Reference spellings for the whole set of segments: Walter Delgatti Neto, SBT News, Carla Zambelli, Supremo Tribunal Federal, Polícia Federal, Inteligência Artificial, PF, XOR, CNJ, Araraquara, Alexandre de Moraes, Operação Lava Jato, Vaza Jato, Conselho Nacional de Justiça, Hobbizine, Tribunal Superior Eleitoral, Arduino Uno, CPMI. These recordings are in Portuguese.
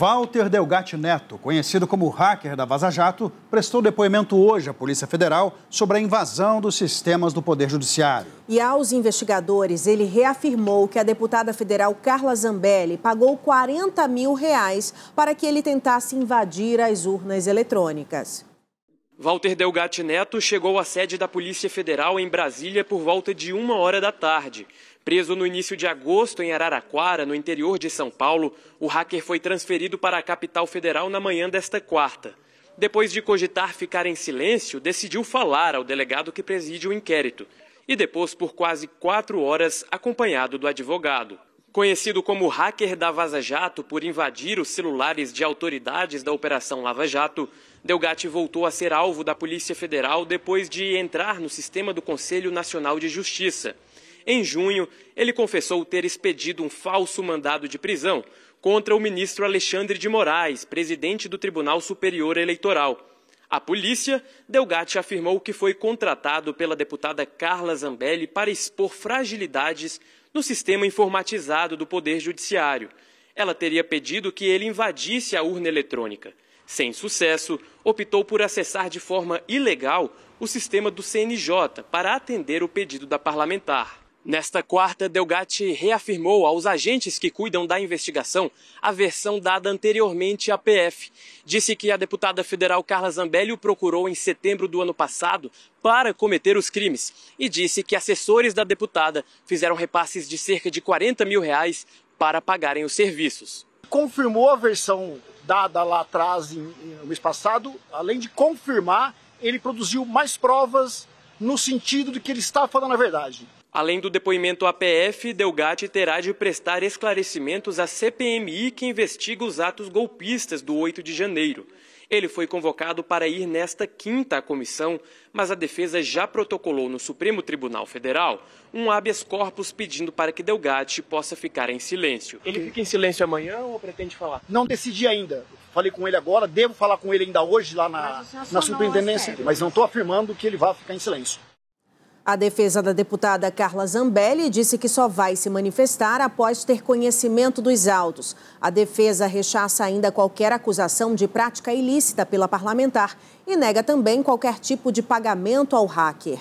Walter Delgatti Neto, conhecido como hacker da Vaza Jato, prestou depoimento hoje à Polícia Federal sobre a invasão dos sistemas do Poder Judiciário. E aos investigadores, ele reafirmou que a deputada federal Carla Zambelli pagou R$40 mil para que ele tentasse invadir as urnas eletrônicas. Walter Delgatti Neto chegou à sede da Polícia Federal em Brasília por volta de 13h. Preso no início de agosto em Araraquara, no interior de São Paulo, o hacker foi transferido para a capital federal na manhã desta quarta. Depois de cogitar ficar em silêncio, decidiu falar ao delegado que preside o inquérito e depôs por quase 4 horas acompanhado do advogado. Conhecido como hacker da Vaza Jato por invadir os celulares de autoridades da Operação Lava Jato, Delgatti voltou a ser alvo da Polícia Federal depois de entrar no sistema do Conselho Nacional de Justiça. Em junho, ele confessou ter expedido um falso mandado de prisão contra o ministro Alexandre de Moraes, presidente do Tribunal Superior Eleitoral. A polícia, Delgatti afirmou que foi contratado pela deputada Carla Zambelli para expor fragilidades no sistema informatizado do Poder Judiciário. Ela teria pedido que ele invadisse a urna eletrônica. Sem sucesso, optou por acessar de forma ilegal o sistema do CNJ para atender o pedido da parlamentar. Nesta quarta, Delgatti reafirmou aos agentes que cuidam da investigação a versão dada anteriormente à PF. Disse que a deputada federal Carla Zambelli o procurou em setembro do ano passado para cometer os crimes e disse que assessores da deputada fizeram repasses de cerca de R$40 mil para pagarem os serviços. Confirmou a versão dada lá atrás, no mês passado. Além de confirmar, ele produziu mais provas no sentido de que ele está falando a verdade. Além do depoimento à PF, Delgatti terá de prestar esclarecimentos à CPMI que investiga os atos golpistas do 8 de janeiro. Ele foi convocado para ir nesta quinta à comissão, mas a defesa já protocolou no Supremo Tribunal Federal um habeas corpus pedindo para que Delgatti possa ficar em silêncio. Ele fica em silêncio amanhã ou pretende falar? Não decidi ainda. Falei com ele agora, devo falar com ele ainda hoje lá na superintendência, mas não estou afirmando que ele vai ficar em silêncio. A defesa da deputada Carla Zambelli disse que só vai se manifestar após ter conhecimento dos autos. A defesa rechaça ainda qualquer acusação de prática ilícita pela parlamentar e nega também qualquer tipo de pagamento ao hacker.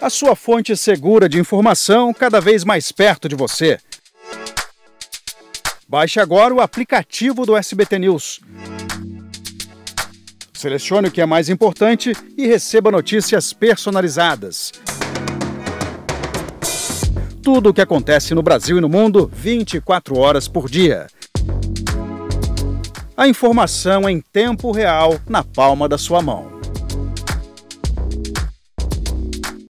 A sua fonte segura de informação cada vez mais perto de você. Baixe agora o aplicativo do SBT News. Selecione o que é mais importante e receba notícias personalizadas. Tudo o que acontece no Brasil e no mundo, 24 horas por dia. A informação em tempo real, na palma da sua mão.